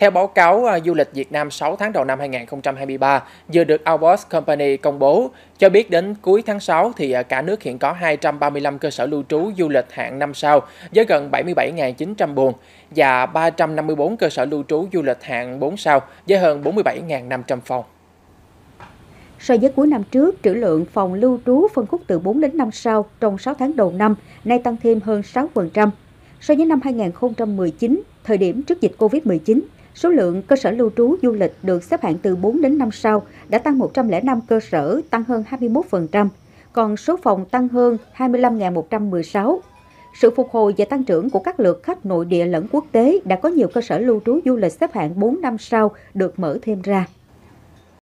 Theo báo cáo du lịch Việt Nam 6 tháng đầu năm 2023 vừa được Outbox Company công bố, cho biết đến cuối tháng 6 thì cả nước hiện có 235 cơ sở lưu trú du lịch hạng 5 sao với gần 77.900 buồng và 354 cơ sở lưu trú du lịch hạng 4 sao với hơn 47.500 phòng. So với cuối năm trước, trữ lượng phòng lưu trú phân khúc từ 4 đến 5 sao trong 6 tháng đầu năm nay tăng thêm hơn 6%. So với năm 2019, thời điểm trước dịch Covid-19, số lượng cơ sở lưu trú du lịch được xếp hạng từ 4 đến 5 sao đã tăng 105 cơ sở, tăng hơn 21%, còn số phòng tăng hơn 25.116. Sự phục hồi và tăng trưởng của các lượt khách nội địa lẫn quốc tế đã có nhiều cơ sở lưu trú du lịch xếp hạng 4-5 sao được mở thêm ra.